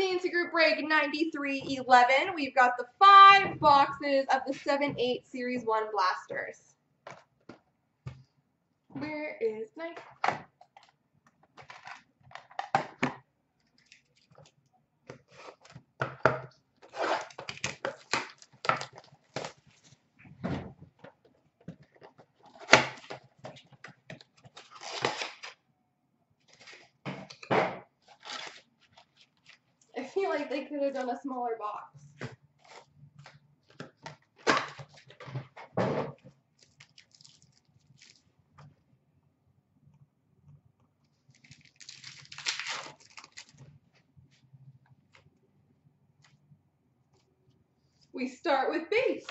Fantasy Group Break 9311. We've got the 5 boxes of the 7-8 Series 1 Blasters. Where is Mike? I feel like they could have done a smaller box. We start with base.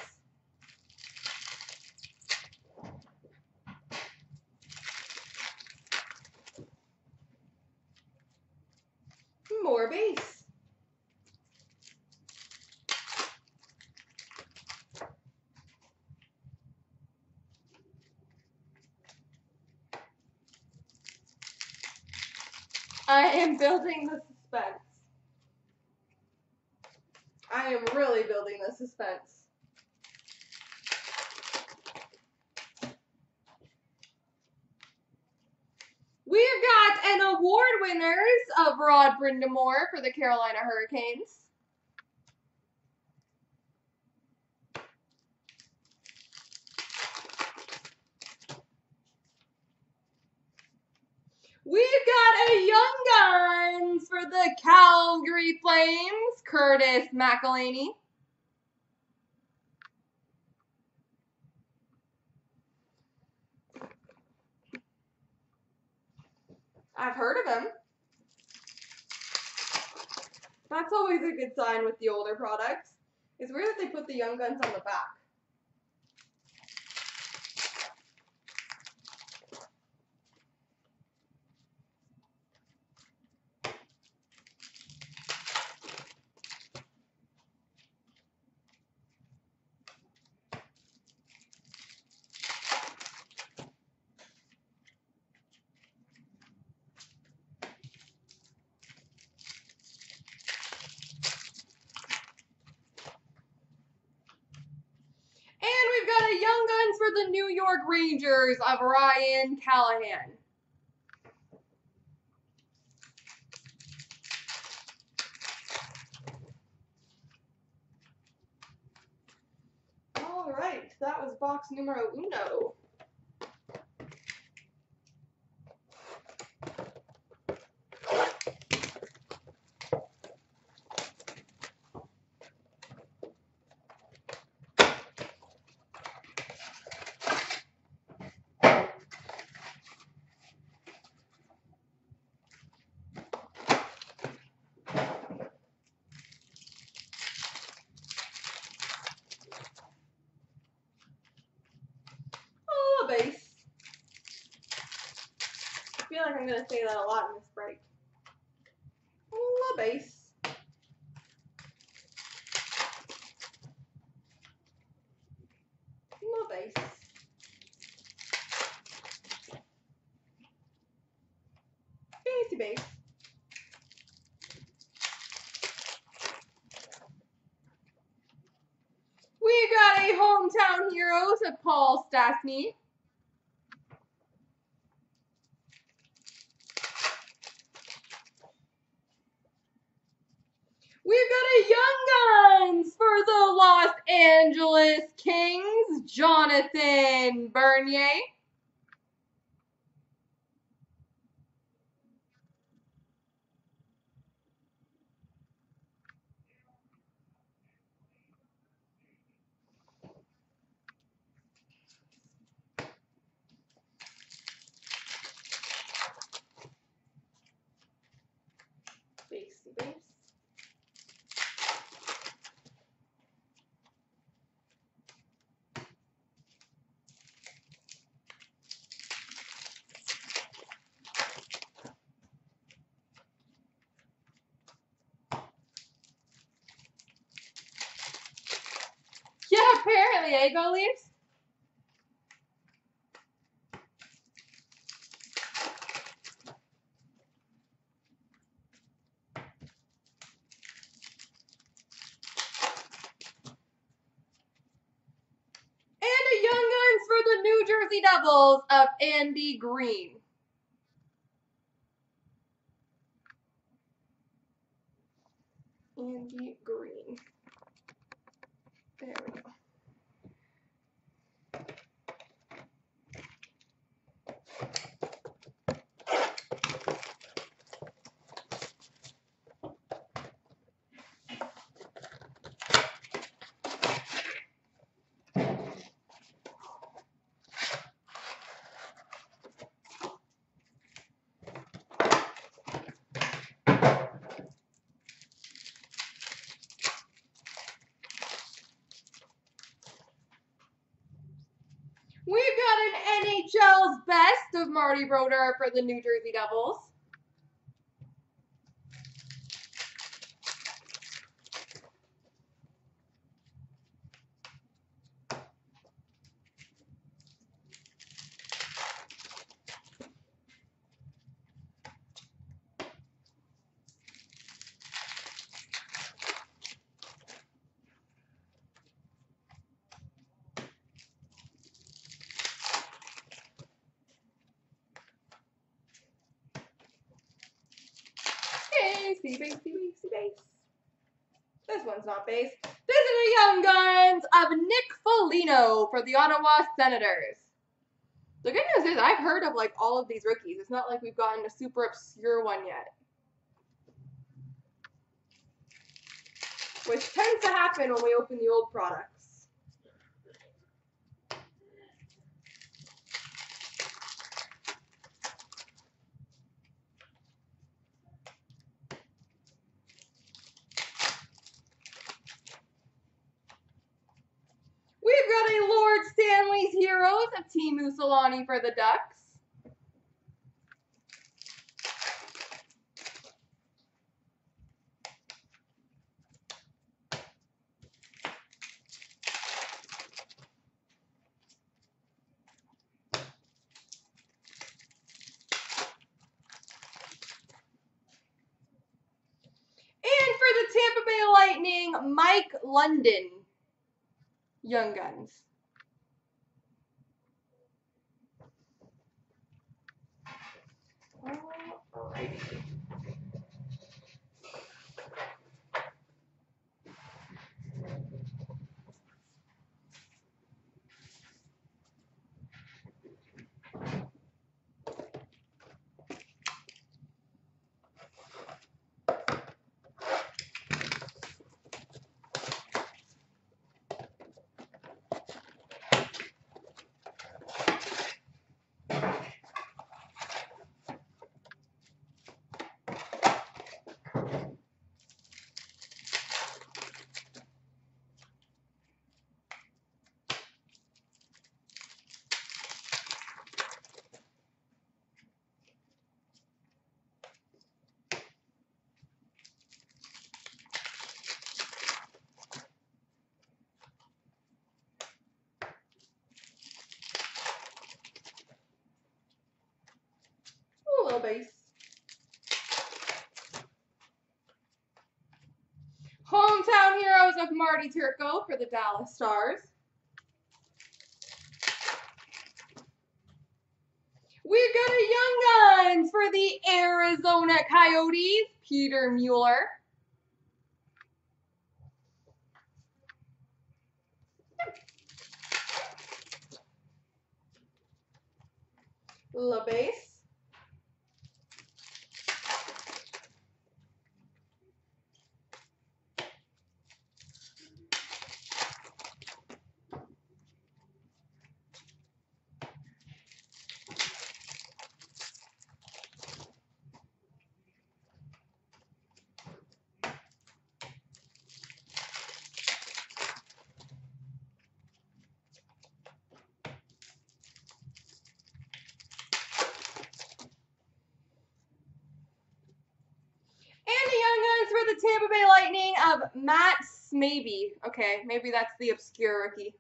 More base. I am building the suspense. I am really building the suspense. We've got an award winners of Rod Brindamore for the Carolina Hurricanes. We've got a Young Guns for the Calgary Flames, Curtis McElhinney. I've heard of him. That's always a good sign with the older products. It's weird that they put the Young Guns on the back. The New York Rangers of Ryan Callahan. All right, that was box numero uno. Base. I feel like I'm going to say that a lot in this break. Ooh, base. Ooh, base. Fancy base. We got a Hometown Heroes of Paul Stastny. Kings, Jonathan Bernier. Apparently, Ego leaves. Jersey Devils of Andy Green. Andy Green. There we go. We've got an NHL's best of Marty Broder for the New Jersey Devils. See base, see base, see base. This one's not base. This is a Young Guns of Nick Foligno for the Ottawa Senators. The good news is I've heard of like all of these rookies. It's not like we've gotten a super obscure one yet, which tends to happen when we open the old product. Heroes of Team Mussolini for the Ducks. And for the Tampa Bay Lightning, Mike London, Young Guns. Base. Hometown Heroes of Marty Turco for the Dallas Stars. We've got a Young Guns for the Arizona Coyotes, Peter Mueller. La base. The Tampa Bay Lightning of Matt Smaby. Okay, maybe that's the obscure rookie.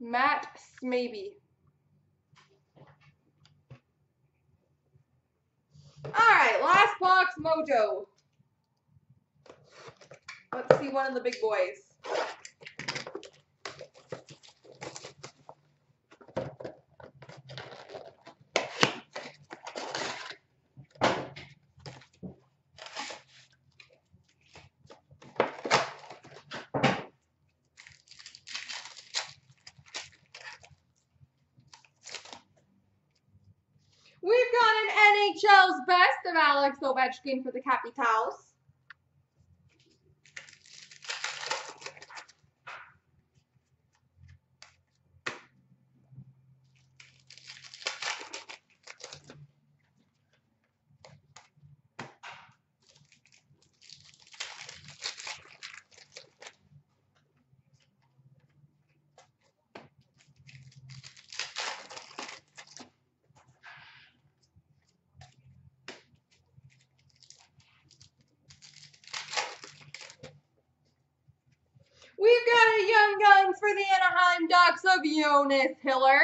Matt Smaby. All right, last box mojo. Let's see one of the big boys. NHL's best of Alex Ovechkin for the Capitals. For the Anaheim Ducks of Jonas Hiller.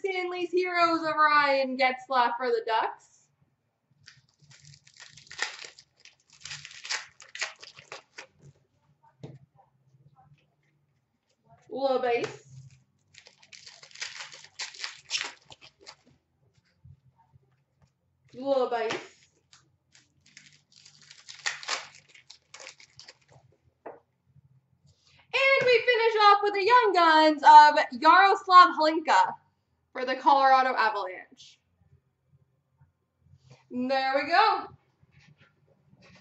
Stanley's Heroes of Ryan Getzlaf for the Ducks. Low base. Low base. And we finish off with the Young Guns of Yaroslav Hlinka for the Colorado Avalanche. There we go.